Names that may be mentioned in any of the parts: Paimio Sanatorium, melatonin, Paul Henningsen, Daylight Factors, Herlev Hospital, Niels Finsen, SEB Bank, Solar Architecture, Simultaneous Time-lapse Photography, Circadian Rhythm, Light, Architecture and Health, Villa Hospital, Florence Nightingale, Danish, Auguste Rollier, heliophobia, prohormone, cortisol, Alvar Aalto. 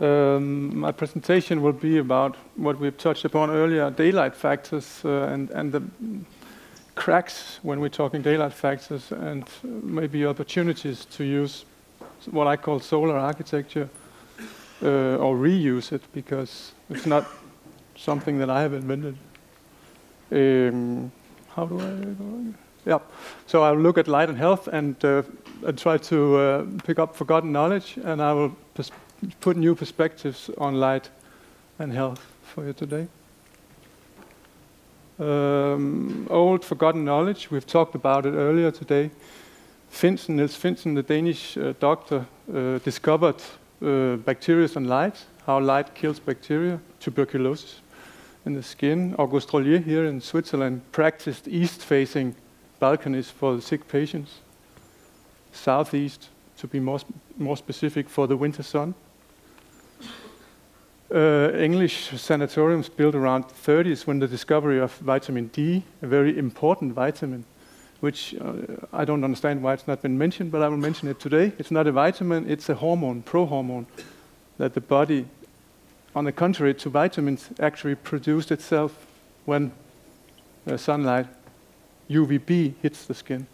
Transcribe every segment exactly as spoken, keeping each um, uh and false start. Um, my presentation will be about what we've touched upon earlier, daylight factors, uh, and, and the cracks when we're talking daylight factors, and maybe opportunities to use what I call solar architecture, uh, or reuse it, because it's not something that I have invented. Um, how do I... Yeah, so I'll look at light and health, and, uh, and try to uh, pick up forgotten knowledge, and I will put new perspectives on light and health for you today. Um, old forgotten knowledge, we've talked about it earlier today. Finsen, Niels Finsen, the Danish uh, doctor, uh, discovered uh, bacteria and light, how light kills bacteria, tuberculosis in the skin. Auguste Rollier here in Switzerland practiced east-facing balconies for the sick patients, southeast to be more, sp more specific for the winter sun. Uh, English sanatoriums built around thirties when the discovery of vitamin D, a very important vitamin, which uh, I don't understand why it's not been mentioned, but I will mention it today. It's not a vitamin, it's a hormone, prohormone, that the body, on the contrary to vitamins, actually produced itself when uh, sunlight U V B hits the skin.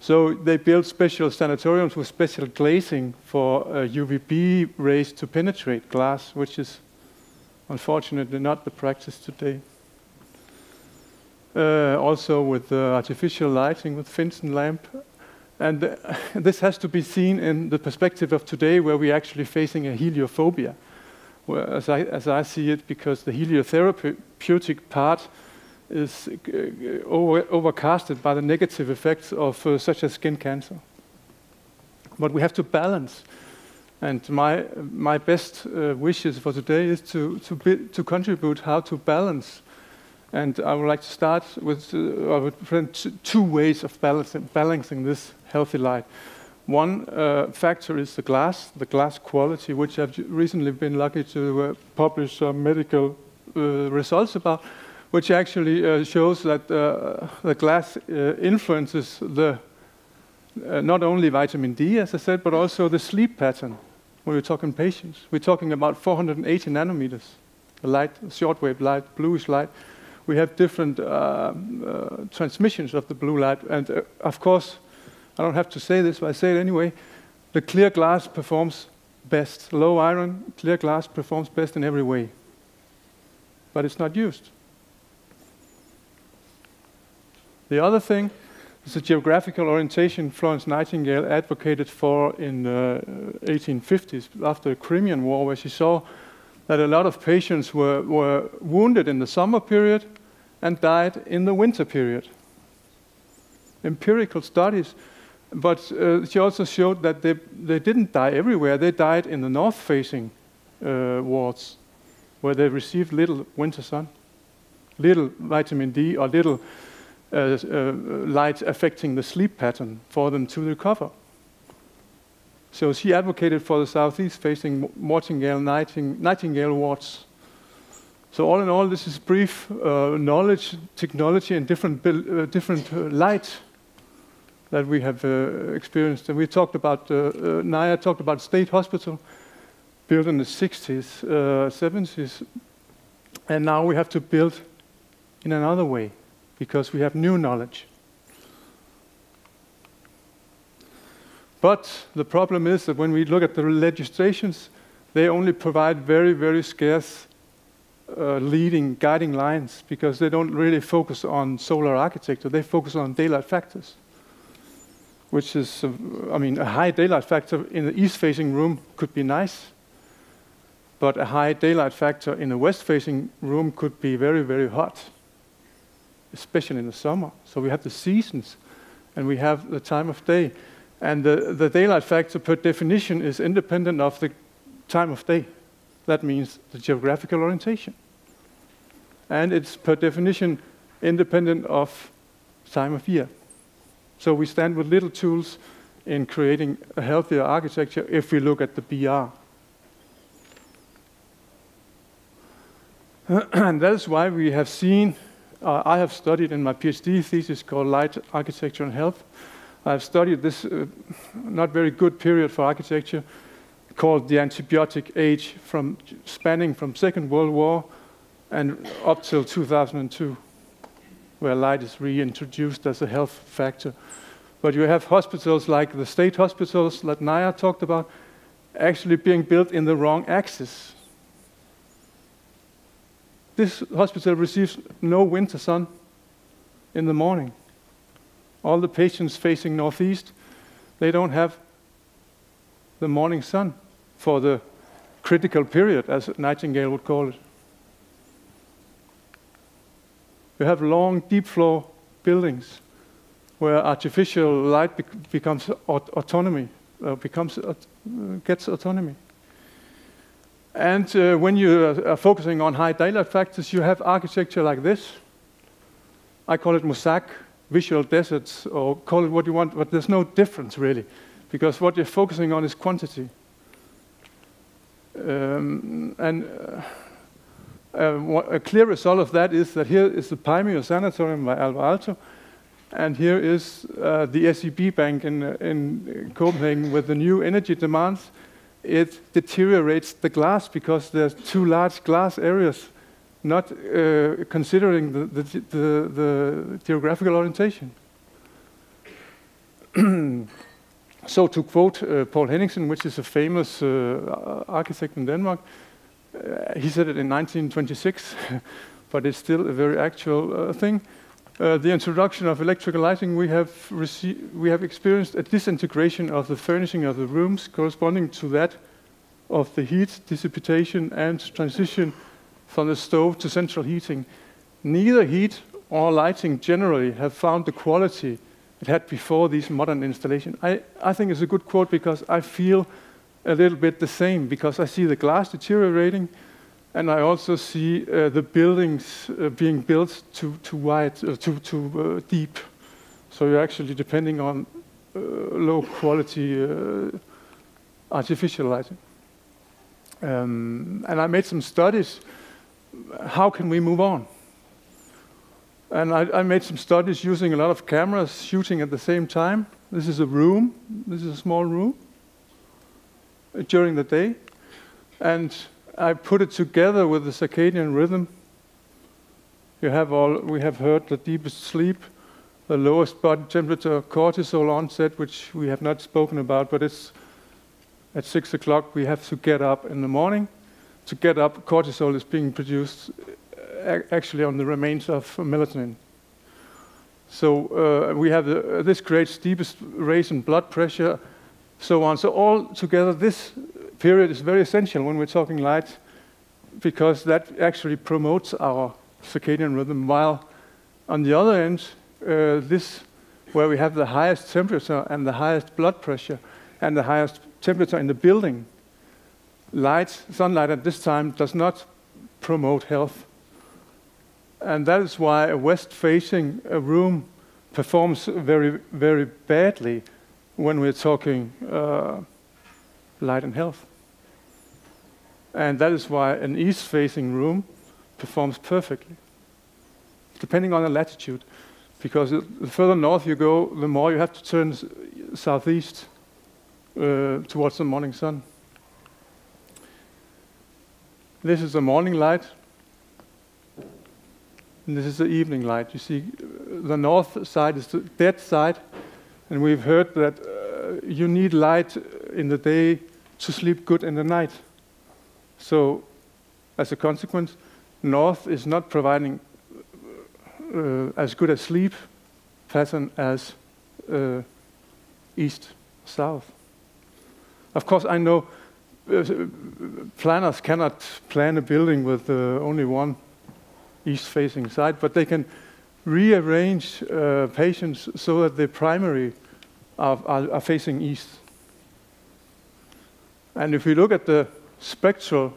So they built special sanatoriums with special glazing for uh, U V B rays to penetrate glass, which is unfortunately not the practice today. Uh, also with uh, artificial lighting, with Finsen lamp. And uh, this has to be seen in the perspective of today, where we're actually facing a heliophobia, where, as, I, as I see it, because the heliotherapeutic part is uh, over, overcasted by the negative effects of uh, such as skin cancer. But we have to balance, and my my best uh, wishes for today is to to be, to contribute how to balance. And I would like to start with uh, I would present two ways of balancing balancing this healthy light. One uh, factor is the glass, the glass quality, which I've recently been lucky to uh, publish some medical uh, results about, which actually uh, shows that uh, the glass uh, influences the, uh, not only vitamin D, as I said, but also the sleep pattern. When we're talking patients, we're talking about four hundred eighty nanometers, the light, shortwave light, bluish light. We have different uh, uh, transmissions of the blue light, and uh, of course, I don't have to say this, but I say it anyway, the clear glass performs best. Low iron, clear glass performs best in every way, but it's not used. The other thing is the geographical orientation Florence Nightingale advocated for in the uh, eighteen fifties, after the Crimean War, where she saw that a lot of patients were, were wounded in the summer period and died in the winter period. Empirical studies, but uh, she also showed that they, they didn't die everywhere. They died in the north-facing uh, wards, where they received little winter sun, little vitamin D, or little Uh, uh, light affecting the sleep pattern for them to recover. So she advocated for the southeast facing Mortingale, Nighting Nightingale wards. So all in all, this is brief uh, knowledge, technology, and different, uh, different uh, light that we have uh, experienced. And we talked about, uh, uh, Naya talked about State Hospital, built in the sixties, uh, seventies, and now we have to build in another way, because we have new knowledge. But the problem is that when we look at the legislations, they only provide very, very scarce uh, leading, guiding lines, because they don't really focus on solar architecture. They focus on daylight factors, which is, uh, I mean, a high daylight factor in the east-facing room could be nice, but a high daylight factor in the west-facing room could be very, very hot, especially in the summer. So we have the seasons, and we have the time of day. And the, the daylight factor, per definition, is independent of the time of day. That means the geographical orientation. And it's, per definition, independent of time of year. So we stand with little tools in creating a healthier architecture if we look at the B R. And that is why we have seen Uh, I have studied in my PhD thesis called Light, Architecture and Health. I've studied this uh, not very good period for architecture, called the antibiotic age, from spanning from Second World War and up till two thousand two, where light is reintroduced as a health factor. But you have hospitals like the state hospitals that Naya talked about actually being built in the wrong axis. This hospital receives no winter sun in the morning. All the patients facing northeast, they don't have the morning sun for the critical period, as Nightingale would call it. You have long, deep floor buildings where artificial light be becomes aut autonomy, uh, becomes, uh, gets autonomy. And uh, when you are, are focusing on high daylight factors, you have architecture like this. I call it mosaic, visual deserts, or call it what you want, but there's no difference really, because what you're focusing on is quantity. Um, and uh, uh, a clear result of that is that here is the Paimio Sanatorium by Alvar Aalto, and here is uh, the S E B Bank in, in Copenhagen with the new energy demands. It deteriorates the glass because there's two large glass areas, not uh, considering the, the, the, the geographical orientation. So to quote uh, Paul Henningsen, which is a famous uh, architect in Denmark, uh, he said it in nineteen twenty-six, but it's still a very actual uh, thing. Uh, the introduction of electrical lighting, we have, we have experienced a disintegration of the furnishing of the rooms corresponding to that of the heat dissipation and transition from the stove to central heating. Neither heat or lighting generally have found the quality it had before these modern installations. I, I think it's a good quote because I feel a little bit the same, because I see the glass deteriorating, and I also see uh, the buildings uh, being built too, too wide, uh, too, too uh, deep. So you're actually depending on uh, low quality uh, artificial lighting. Um, and I made some studies, how can we move on? And I, I made some studies using a lot of cameras shooting at the same time. This is a room, this is a small room uh, during the day. And I put it together with the circadian rhythm. You have all, we have heard the deepest sleep, the lowest body temperature, cortisol onset, which we have not spoken about, but it's at six o'clock we have to get up in the morning. To get up, cortisol is being produced actually on the remains of melatonin. So uh, we have the, this creates deepest raise in blood pressure, so on. So all together, this period is very essential when we're talking light, because that actually promotes our circadian rhythm, while on the other end, uh, this, where we have the highest temperature and the highest blood pressure and the highest temperature in the building, light, sunlight at this time does not promote health. And that is why a west-facing room performs very, very badly when we're talking uh, light and health. And that is why an east-facing room performs perfectly, depending on the latitude. Because the further north you go, the more you have to turn southeast uh, towards the morning sun. This is the morning light, and this is the evening light. You see, the north side is the dead side, and we've heard that uh, you need light in the day to sleep good in the night. So, as a consequence, north is not providing uh, as good a sleep pattern as uh, east-south. Of course, I know uh, planners cannot plan a building with uh, only one east-facing side, but they can rearrange uh, patients so that the primary are, are, are facing east. And if we look at the spectral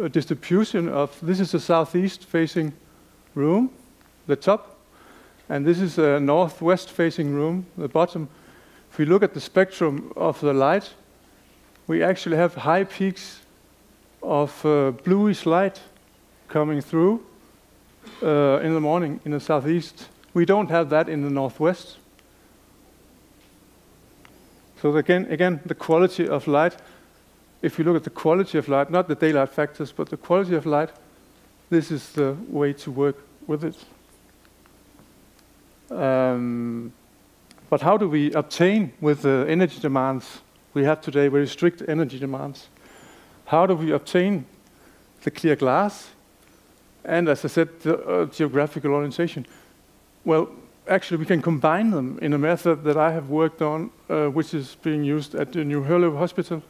uh, distribution of, this is a southeast-facing room, the top, and this is a northwest-facing room, the bottom. If we look at the spectrum of the light, we actually have high peaks of uh, bluish light coming through uh, in the morning in the southeast. We don't have that in the northwest. So again, again the quality of light if you look at the quality of light, not the daylight factors, but the quality of light, this is the way to work with it. Um, but how do we obtain with the energy demands? We have today very strict energy demands. How do we obtain the clear glass? And as I said, the uh, geographical orientation. Well, actually, we can combine them in a method that I have worked on, uh, which is being used at the new Herlev Hospital.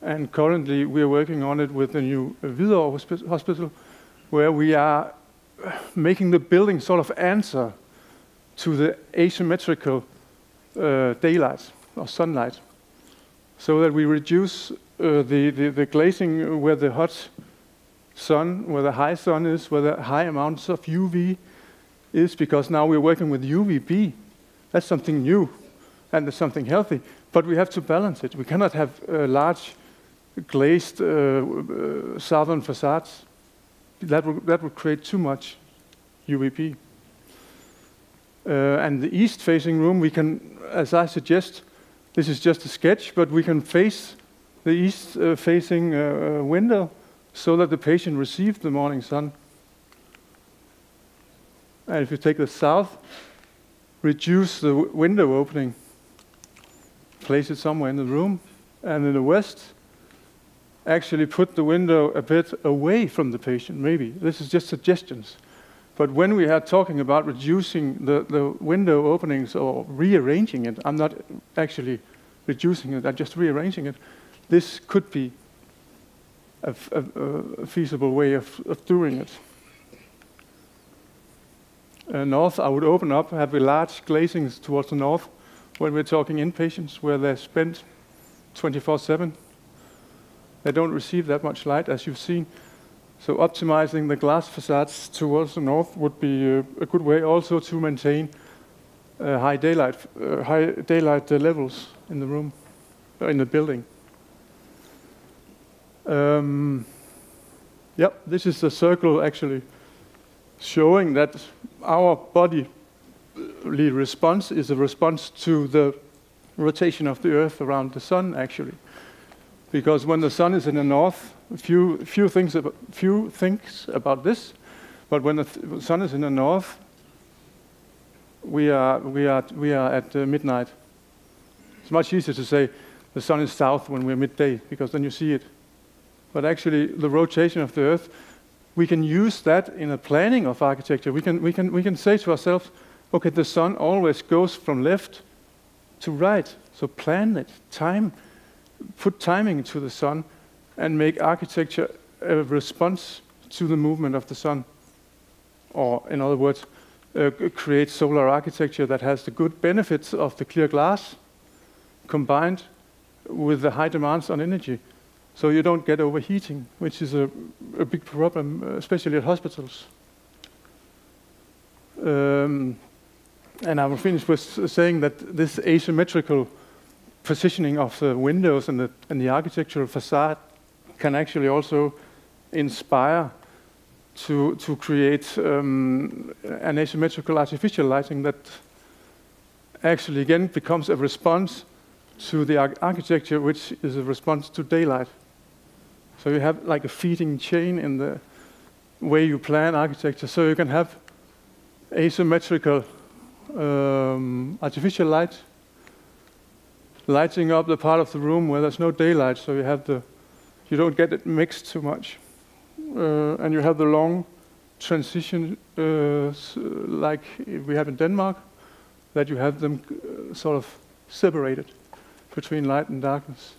And currently, we are working on it with the new Villa Hospital, where we are making the building sort of answer to the asymmetrical uh, daylight or sunlight, so that we reduce uh, the, the, the glazing where the hot sun, where the high sun is, where the high amounts of U V is, because now we're working with U V B. That's something new, and that's something healthy. But we have to balance it. We cannot have uh, large glazed uh, uh, southern facades. That would, that would create too much U V B. Uh, and the east-facing room, we can, as I suggest, this is just a sketch, but we can face the east-facing uh, uh, window so that the patient receives the morning sun. And if you take the south, reduce the w window opening. Place it somewhere in the room, and in the west, actually put the window a bit away from the patient, maybe. This is just suggestions. But when we are talking about reducing the, the window openings or rearranging it, I'm not actually reducing it, I'm just rearranging it. This could be a, a, a feasible way of, of doing it. Uh, north, I would open up, have a large glazings towards the north, when we're talking inpatients, where they're spent twenty-four seven, they don't receive that much light, as you've seen. So optimizing the glass facades towards the north would be uh, a good way also to maintain uh, high daylight, uh, high daylight uh, levels in the room, uh, in the building. Um, yep, this is a circle actually showing that our body response is a response to the rotation of the Earth around the Sun, actually. Because when the Sun is in the north, few, few, things, about, few things about this, but when the th Sun is in the north, we are, we, are, we are at uh, midnight. It's much easier to say the Sun is south when we're midday, because then you see it. But actually, the rotation of the Earth, we can use that in the planning of architecture. We can, we can, we can say to ourselves, okay, the sun always goes from left to right, so plan it, time, put timing to the sun, and make architecture a response to the movement of the sun. Or, in other words, uh, create solar architecture that has the good benefits of the clear glass combined with the high demands on energy, so you don't get overheating, which is a, a big problem, especially at hospitals. Um, And I will finish with saying that this asymmetrical positioning of the windows and the, and the architectural facade can actually also inspire to, to create um, an asymmetrical artificial lighting that actually again becomes a response to the ar architecture, which is a response to daylight. So you have like a feeding chain in the way you plan architecture, so you can have asymmetrical Um, artificial light, lighting up the part of the room where there's no daylight, so you have the, you don't get it mixed too much, uh, and you have the long transition, uh, like we have in Denmark, that you have them uh, sort of separated between light and darkness.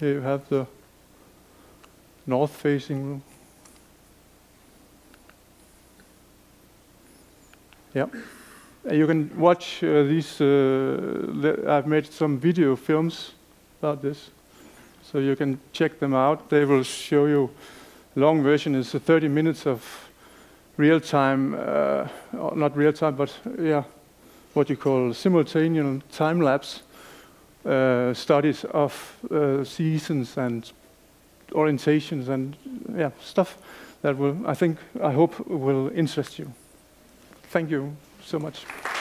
Here you have the north-facing room. Yeah, you can watch uh, these. Uh, I've made some video films about this, so you can check them out. They will show you. Long version is thirty minutes of real time, uh, not real time, but yeah, what you call simultaneous time lapse uh, studies of uh, seasons and orientations and yeah stuff that will, I think, I hope will interest you. Thank you so much.